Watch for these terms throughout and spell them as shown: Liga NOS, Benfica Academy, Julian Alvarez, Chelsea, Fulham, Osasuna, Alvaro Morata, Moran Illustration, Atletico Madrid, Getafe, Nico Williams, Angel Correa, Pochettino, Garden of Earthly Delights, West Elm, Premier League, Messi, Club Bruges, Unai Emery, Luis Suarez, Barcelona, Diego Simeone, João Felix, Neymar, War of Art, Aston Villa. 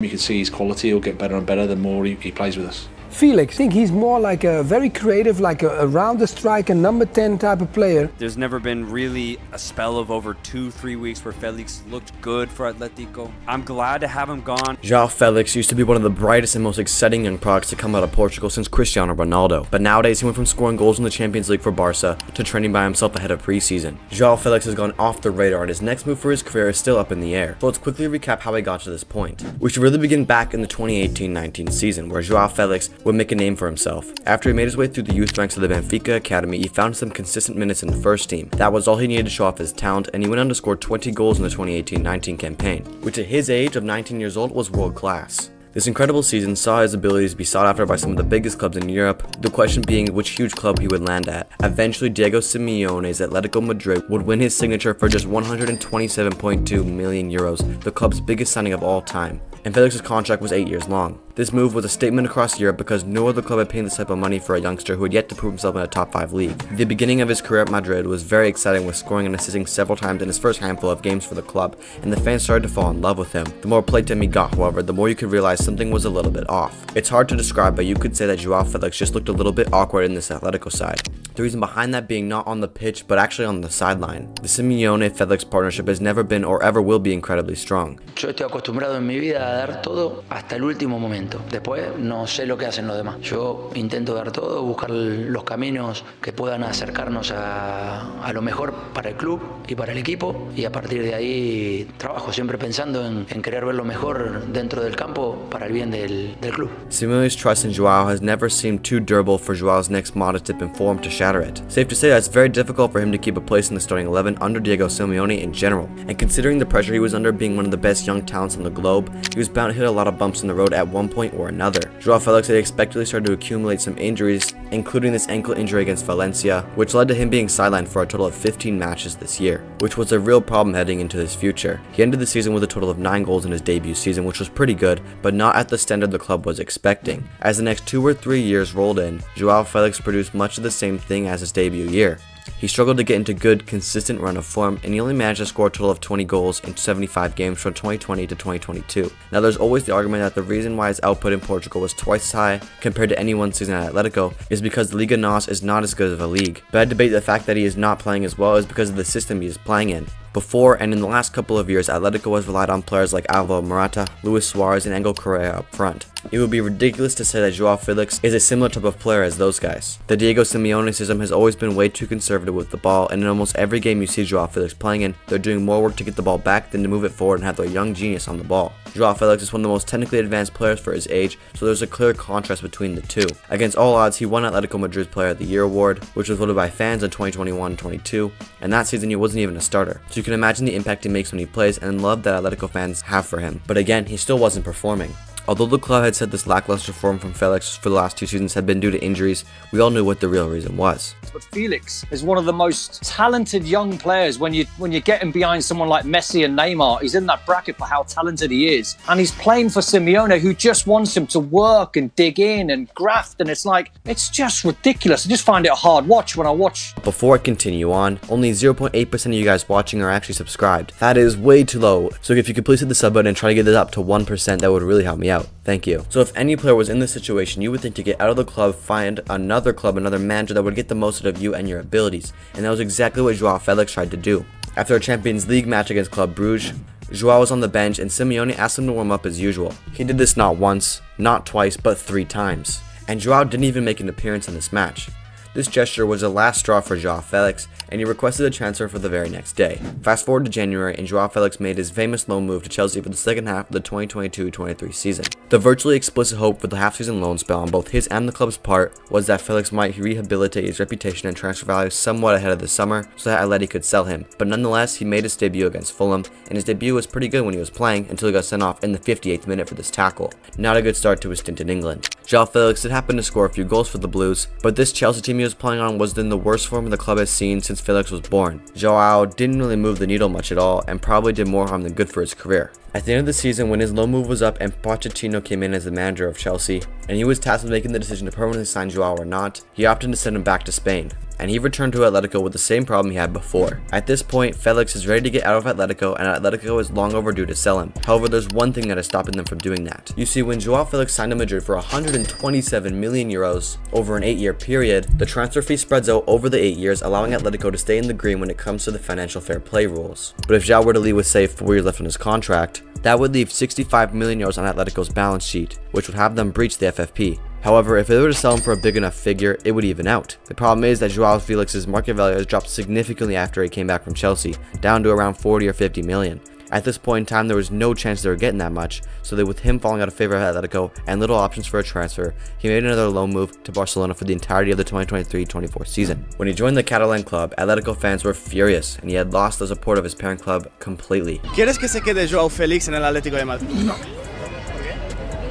You can see his quality, he'll get better and better the more he plays with us. Felix, I think he's more like a very creative, like a rounder striker, number 10 type of player. There's never been really a spell of over 2-3 weeks where Felix looked good for Atletico. I'm glad to have him gone. João Felix used to be one of the brightest and most exciting young products to come out of Portugal since Cristiano Ronaldo. But nowadays, he went from scoring goals in the Champions League for Barca to training by himself ahead of preseason. João Felix has gone off the radar and his next move for his career is still up in the air. So let's quickly recap how he got to this point. We should really begin back in the 2018-19 season where João Felix would make a name for himself. After he made his way through the youth ranks of the Benfica Academy, he found some consistent minutes in the first team. That was all he needed to show off his talent, and he went on to score 20 goals in the 2018-19 campaign, which at his age of 19 years old was world class. This incredible season saw his abilities be sought after by some of the biggest clubs in Europe, the question being which huge club he would land at. Eventually, Diego Simeone's Atletico Madrid would win his signature for just €127.2 million, the club's biggest signing of all time, and Felix's contract was 8 years long. This move was a statement across Europe because no other club had paid this type of money for a youngster who had yet to prove himself in a top 5 league. The beginning of his career at Madrid was very exciting, with scoring and assisting several times in his first handful of games for the club, and the fans started to fall in love with him. The more playtime he got, however, the more you could realize something was a little bit off. It's hard to describe, but you could say that João Felix just looked a little bit awkward in this Atletico side. The reason behind that being not on the pitch, but actually on the sideline. The Simeone-Felix partnership has never been or ever will be incredibly strong. Yo estoy acostumbrado en mi vida a dar todo hasta el último momento. Después no sé lo que hacen los demás. Yo intento dar todo, buscar los caminos que puedan acercarnos a lo mejor para el club y para el equipo, y a partir de ahí trabajo siempre pensando en querer ver lo mejor dentro del campo para el bien del club. Simeone's trust in João has never seemed too durable for João's next modest dip in form to shatter it. Safe to say that it's very difficult for him to keep a place in the starting 11 under Diego Simeone in general, and considering the pressure he was under being one of the best young talents on the globe, he was bound to hit a lot of bumps in the road at one point or another. João Felix had expectedly started to accumulate some injuries, including this ankle injury against Valencia, which led to him being sidelined for a total of 15 matches this year, which was a real problem heading into his future. He ended the season with a total of 9 goals in his debut season, which was pretty good, but not at the standard the club was expecting. As the next 2 or 3 years rolled in, João Felix produced much of the same thing as his debut year. He struggled to get into good, consistent run of form, and he only managed to score a total of 20 goals in 75 games from 2020 to 2022. Now there's always the argument that the reason why his output in Portugal was twice as high compared to any one season at Atletico is because the Liga NOS is not as good of a league, but I debate the fact that he is not playing as well is because of the system he is playing in. Before and in the last couple of years, Atletico has relied on players like Alvaro Morata, Luis Suarez, and Angel Correa up front. It would be ridiculous to say that João Felix is a similar type of player as those guys. The Diego Simeone system has always been way too conservative with the ball, and in almost every game you see João Felix playing in, they're doing more work to get the ball back than to move it forward and have their young genius on the ball. João Felix is one of the most technically advanced players for his age, so there's a clear contrast between the two. Against all odds, he won Atletico Madrid's Player of the Year award, which was voted by fans in 2021-22, and that season he wasn't even a starter. So you can imagine the impact he makes when he plays and the love that Atletico fans have for him. But again, he still wasn't performing. Although the club had said this lackluster form from Felix for the last 2 seasons had been due to injuries, we all knew what the real reason was. But Felix is one of the most talented young players. When you get him behind someone like Messi and Neymar, he's in that bracket for how talented he is. And he's playing for Simeone, who just wants him to work and dig in and graft. And it's like, it's just ridiculous. I just find it a hard watch when I watch. Before I continue on, only 0.8% of you guys watching are actually subscribed. That is way too low. So if you could please hit the sub button and try to get this up to 1%, that would really help me out. Thank you. So if any player was in this situation, you would think to get out of the club, find another club, another manager that would get the most out of you and your abilities. And that was exactly what João Felix tried to do. After a Champions League match against Club Bruges, João was on the bench and Simeone asked him to warm up as usual. He did this not once, not twice, but 3 times. And João didn't even make an appearance in this match. This gesture was the last straw for João Felix, and he requested a transfer for the very next day. Fast forward to January, and João Felix made his famous loan move to Chelsea for the second half of the 2022-23 season. The virtually explicit hope for the half-season loan spell on both his and the club's part was that Felix might rehabilitate his reputation and transfer value somewhat ahead of the summer so that Atleti could sell him, but nonetheless, he made his debut against Fulham, and his debut was pretty good when he was playing until he got sent off in the 58th minute for this tackle. Not a good start to his stint in England. João Felix did happen to score a few goals for the Blues, but this Chelsea team he was playing on was in the worst form the club has seen since Felix was born. João didn't really move the needle much at all and probably did more harm than good for his career. At the end of the season, when his loan move was up and Pochettino came in as the manager of Chelsea, and he was tasked with making the decision to permanently sign Joao or not, he opted to send him back to Spain, and he returned to Atletico with the same problem he had before. At this point, Felix is ready to get out of Atletico, and Atletico is long overdue to sell him. However, there's one thing that is stopping them from doing that. You see, when João Felix signed to Madrid for 127 million euros over an 8-year period, the transfer fee spreads out over the 8 years, allowing Atletico to stay in the green when it comes to the financial fair play rules. But if João were to leave with, say, 4 years left on his contract, that would leave 65 million euros on Atletico's balance sheet, which would have them breach the FFP. However, if they were to sell him for a big enough figure, it would even out. The problem is that João Felix's market value has dropped significantly after he came back from Chelsea, down to around 40 or 50 million. At this point in time, there was no chance they were getting that much, so that with him falling out of favor of Atletico and little options for a transfer, he made another loan move to Barcelona for the entirety of the 2023-24 season. When he joined the Catalan club, Atletico fans were furious, and he had lost the support of his parent club completely. ¿Quieres que se quede João Felix en el Atlético de Madrid? No.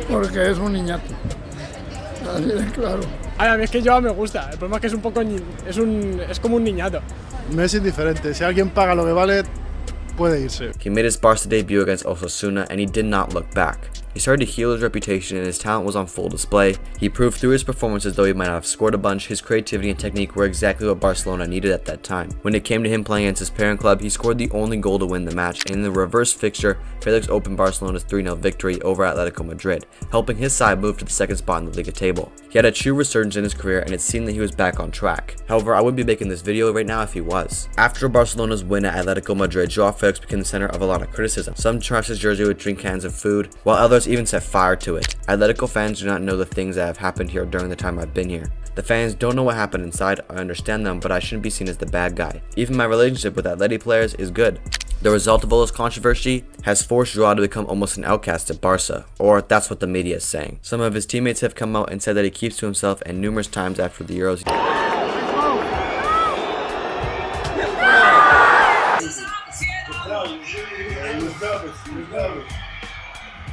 Porque es un niñato. A mí es que Joao me gusta, el problema es que es un poco, es como un niñato. Me es indiferente, si alguien paga lo que vale, puede irse. He made his Barca debut against Osasuna and he did not look back. He started to heal his reputation and his talent was on full display. He proved through his performances, though he might not have scored a bunch, his creativity and technique were exactly what Barcelona needed at that time. When it came to him playing against his parent club, he scored the only goal to win the match, and in the reverse fixture, Felix opened Barcelona's 3-0 victory over Atletico Madrid, helping his side move to the second spot in the Liga table. He had a true resurgence in his career and it seemed that he was back on track. However, I wouldn't be making this video right now if he was. After Barcelona's win at Atletico Madrid, Joao Felix became the center of a lot of criticism. Some trashed his jersey with drink cans of food, while others even set fire to it. Atletico fans do not know the things that have happened here during the time I've been here. The fans don't know what happened inside. I understand them, but I shouldn't be seen as the bad guy. Even my relationship with Atleti players is good. The result of all this controversy has forced Joao to become almost an outcast at Barca, or that's what the media is saying. Some of his teammates have come out and said that he keeps to himself, and numerous times after the Euros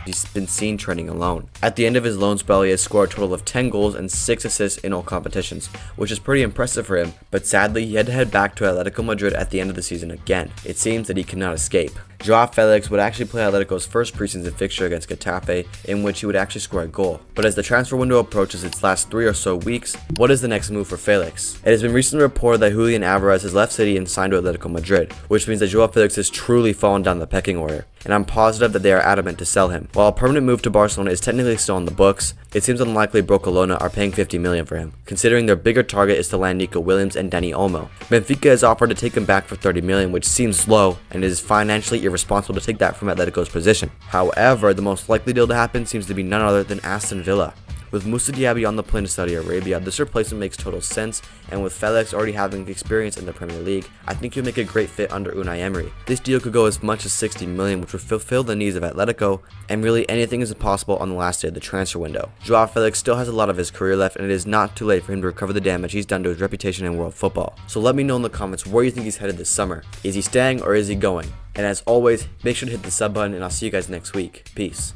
he's been seen training alone. At the end of his loan spell, he has scored a total of 10 goals and 6 assists in all competitions, which is pretty impressive for him, but sadly he had to head back to Atletico Madrid at the end of the season again. It seems that he cannot escape. Joao Felix would actually play Atletico's first preseason fixture against Getafe, in which he would actually score a goal. But as the transfer window approaches its last 3 or so weeks, what is the next move for Felix? It has been recently reported that Julian Alvarez has left City and signed to Atletico Madrid, which means that Joao Felix has truly fallen down the pecking order, and I'm positive that they are adamant to sell him. While a permanent move to Barcelona is technically still on the books, it seems unlikely Barcelona are paying 50 million for him, considering their bigger target is to land Nico Williams and Dani Olmo. Benfica has offered to take him back for 30 million, which seems low, and it is financially irresponsible to take that from Atletico's position. However, the most likely deal to happen seems to be none other than Aston Villa. With Moussa Diaby on the plane to Saudi Arabia, this replacement makes total sense, and with Felix already having experience in the Premier League, I think he'll make a great fit under Unai Emery. This deal could go as much as 60 million, which would fulfill the needs of Atletico, and really anything is possible on the last day of the transfer window. Joao Felix still has a lot of his career left, and it is not too late for him to recover the damage he's done to his reputation in world football. So let me know in the comments where you think he's headed this summer. Is he staying or is he going? And as always, make sure to hit the sub button, and I'll see you guys next week. Peace.